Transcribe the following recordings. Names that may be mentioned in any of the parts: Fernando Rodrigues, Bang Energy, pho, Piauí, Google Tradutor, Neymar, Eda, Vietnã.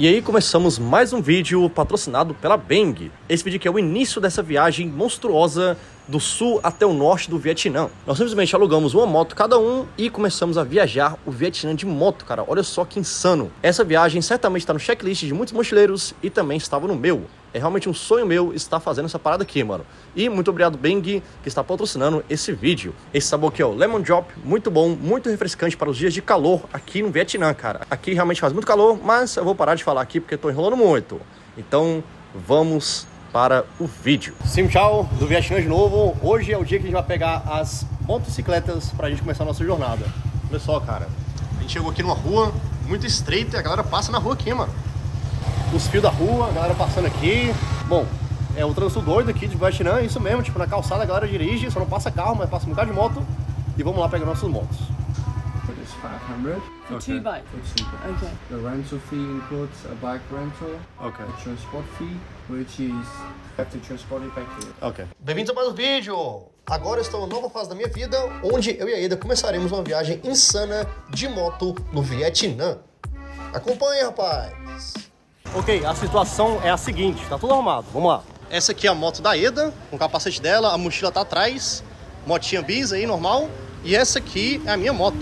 E aí começamos mais um vídeo patrocinado pela Bang. Esse vídeo aqui é o início dessa viagem monstruosa do sul até o norte do Vietnã. Nós simplesmente alugamos uma moto cada um e começamos a viajar o Vietnã de moto, cara. Olha só que insano. Essa viagem certamente está no checklist de muitos mochileiros e também estava no meu. É realmente um sonho meu estar fazendo essa parada aqui, mano. E muito obrigado, Bang, que está patrocinando esse vídeo. Esse sabor aqui é o Lemon Drop, muito bom, muito refrescante para os dias de calor aqui no Vietnã, cara. Aqui realmente faz muito calor, mas eu vou parar de falar aqui porque estou enrolando muito. Então, vamos para o vídeo. Sim, tchau, do Vietnã de novo. Hoje é o dia que a gente vai pegar as motocicletas para a gente começar a nossa jornada. Olha só, cara. A gente chegou aqui numa rua muito estreita e a galera passa na rua aqui, mano. Os fios da rua, a galera passando aqui. Bom, é o trânsito doido aqui de Vietnã, é isso mesmo, tipo, na calçada a galera dirige, só não passa carro, mas passa um bocado de moto. E vamos lá pegar nossos motos. For this 500. For okay. Two bikes. Okay. The rental fee includes a bike rental. Okay. The transport fee, which is have to transport it back here. Okay. Bem-vindos a mais um vídeo. Agora estou em nova fase da minha vida, onde eu e a Eda começaremos uma viagem insana de moto no Vietnã. Acompanhe, rapaz. Ok, a situação é a seguinte, tá tudo arrumado, vamos lá. Essa aqui é a moto da Eda, com o capacete dela, a mochila tá atrás, motinha bis aí, normal. E essa aqui é a minha moto.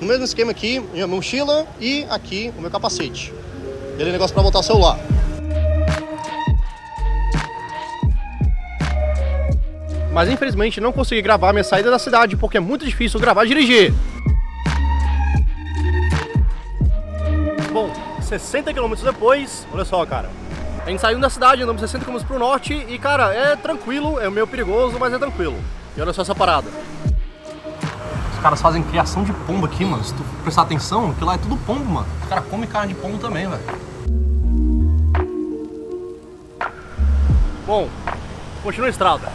No mesmo esquema aqui, minha mochila e aqui o meu capacete. Ele é um negócio pra botar o celular. Mas infelizmente não consegui gravar a minha saída da cidade, porque é muito difícil gravar e dirigir. Bom, 60 km depois, olha só, cara. A gente saiu da cidade, andamos 60 km pro norte e, cara, é tranquilo, é meio perigoso, mas é tranquilo. E olha só essa parada. Os caras fazem criação de pombo aqui, mano. Se tu prestar atenção, que lá é tudo pombo, mano. Os caras comem carne de pombo também, velho. Bom, continua a estrada.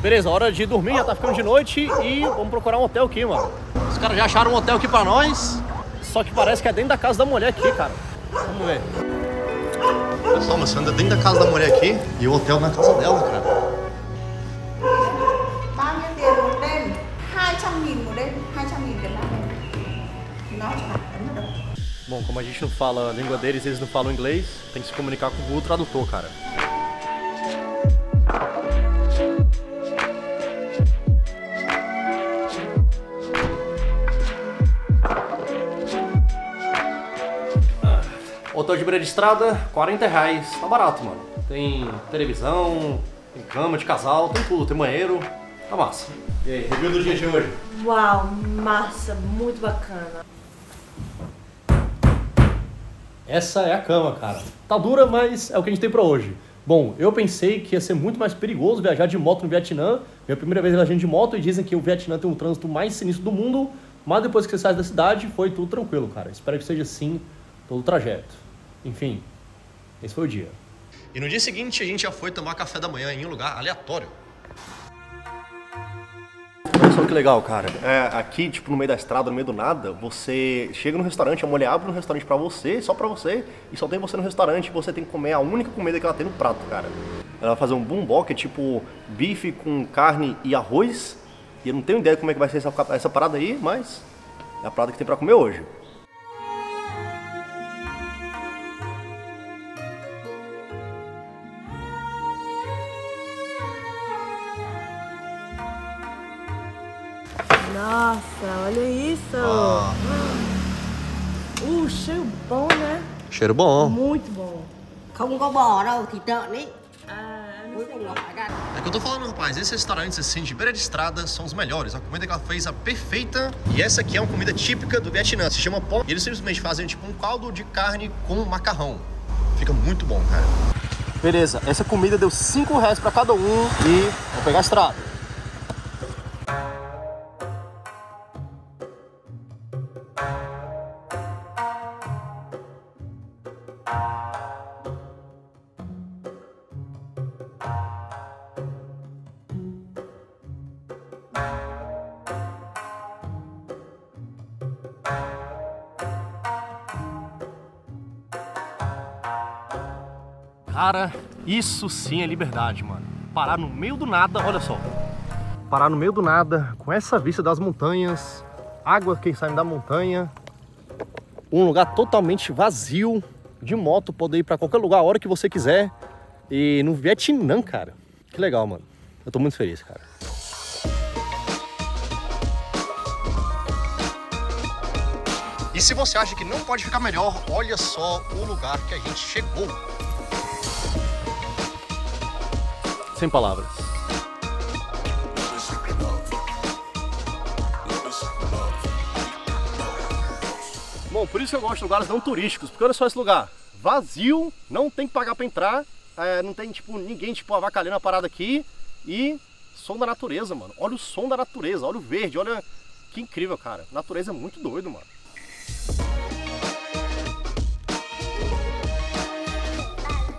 Beleza, hora de dormir, já tá ficando de noite e vamos procurar um hotel aqui, mano. Os caras já acharam um hotel aqui pra nós, só que parece que é dentro da casa da mulher aqui, cara. Vamos ver. Olha só, mas você anda dentro da casa da mulher aqui e o hotel na casa dela, cara. Bom, como a gente não fala a língua deles, eles não falam inglês, tem que se comunicar com o Google Tradutor, cara. Hotel de beira de estrada, R$40, tá barato, mano. Tem televisão, tem cama de casal, tem tudo, tem banheiro, tá massa. E aí, review do dia de hoje? Uau, massa, muito bacana. Essa é a cama, cara. Tá dura, mas é o que a gente tem pra hoje. Bom, eu pensei que ia ser muito mais perigoso viajar de moto no Vietnã. Minha primeira vez viajando de moto e dizem que o Vietnã tem o trânsito mais sinistro do mundo, mas depois que você sai da cidade foi tudo tranquilo, cara. Espero que seja assim todo o trajeto. Enfim, esse foi o dia. E no dia seguinte a gente já foi tomar café da manhã em um lugar aleatório. Olha só que legal, cara. É, aqui, tipo, no meio da estrada, no meio do nada, você chega no restaurante, a mulher abre um restaurante pra você, só pra você, e só tem você no restaurante, você tem que comer a única comida que ela tem no prato, cara. Ela vai fazer um bumbó, que é tipo bife com carne e arroz, e eu não tenho ideia de como é que vai ser essa parada aí, mas é a parada que tem pra comer hoje. Nossa, olha isso! Ah. Cheiro bom, né? Cheiro bom. Muito bom. É que eu tô falando, rapaz, esses restaurantes assim de beira de estrada são os melhores. A comida que ela fez é perfeita. E essa aqui é uma comida típica do Vietnã, se chama pho. Eles simplesmente fazem tipo um caldo de carne com macarrão. Fica muito bom, cara. Beleza, essa comida deu R$5 pra cada um e vou pegar a estrada. Cara, isso sim é liberdade, mano. parar no meio do nada, olha só. Parar no meio do nada, com essa vista das montanhas, água que sai da montanha, um lugar totalmente vazio, de moto, poder ir para qualquer lugar a hora que você quiser. E no Vietnã, cara, que legal, mano. Eu tô muito feliz, cara. E se você acha que não pode ficar melhor, olha só o lugar que a gente chegou. Sem palavras. Bom, por isso que eu gosto de lugares não turísticos, porque olha só esse lugar. Vazio, não tem que pagar pra entrar, não tem ninguém avacalhando a parada aqui. E som da natureza, mano. Olha o som da natureza, olha o verde, olha que incrível, cara. A natureza é muito doido, mano.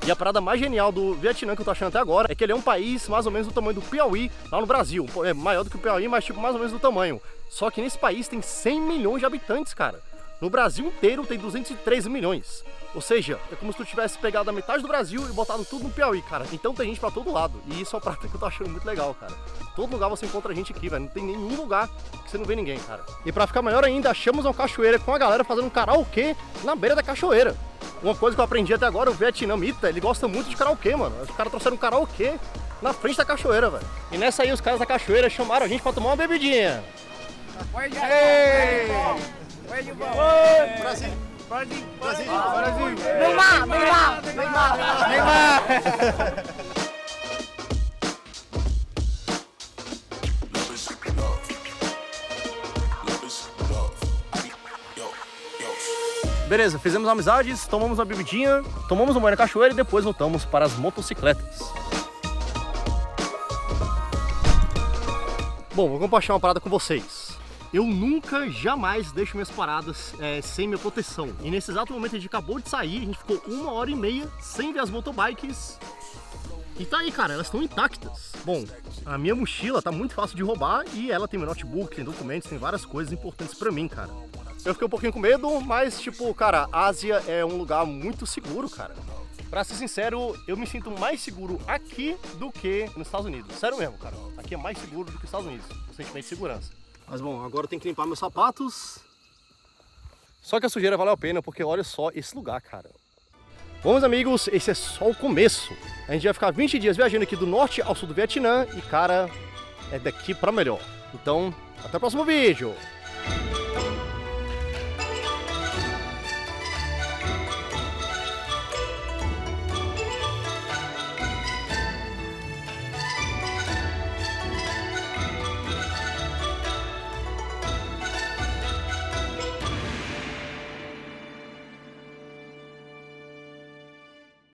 E a parada mais genial do Vietnã que eu tô achando até agora é que ele é um país mais ou menos do tamanho do Piauí lá no Brasil. É maior do que o Piauí, mas tipo mais ou menos do tamanho. Só que nesse país tem 100 milhões de habitantes, cara. No Brasil inteiro tem 213 milhões. Ou seja, é como se tu tivesse pegado a metade do Brasil e botado tudo no Piauí, cara. Então tem gente pra todo lado. E isso é uma parada que eu tô achando muito legal, cara. Todo lugar você encontra gente aqui, velho. Não tem nenhum lugar que você não vê ninguém, cara. E pra ficar melhor ainda, achamos uma cachoeira com a galera fazendo um karaokê na beira da cachoeira. Uma coisa que eu aprendi até agora, o vietnamita, ele gosta muito de karaokê, mano. Os caras trouxeram um karaokê na frente da cachoeira, velho. E nessa aí, os caras da cachoeira chamaram a gente pra tomar uma bebidinha. Brasil! Brasil! Brasil! Brasil! Neymar! Neymar! Neymar! Neymar! Beleza, fizemos amizades, tomamos uma bebidinha, tomamos um banho na cachoeira e depois voltamos para as motocicletas. Bom, vou compartilhar uma parada com vocês. Eu nunca, jamais deixo minhas paradas sem minha proteção. E nesse exato momento a gente acabou de sair, a gente ficou 1h30 sem ver as motobikes. E tá aí, cara, elas estão intactas. Bom, a minha mochila tá muito fácil de roubar e ela tem meu notebook, tem documentos, tem várias coisas importantes pra mim, cara. Eu fiquei um pouquinho com medo, mas tipo, cara, a Ásia é um lugar muito seguro, cara. Pra ser sincero, eu me sinto mais seguro aqui do que nos Estados Unidos. Sério mesmo, cara. Aqui é mais seguro do que os Estados Unidos, o sentimento de segurança. Mas bom, agora eu tenho que limpar meus sapatos. Só que a sujeira valeu a pena, porque olha só esse lugar, cara. Bom, meus amigos, esse é só o começo. A gente vai ficar 20 dias viajando aqui do norte ao sul do Vietnã e, cara, é daqui pra melhor. Então, até o próximo vídeo!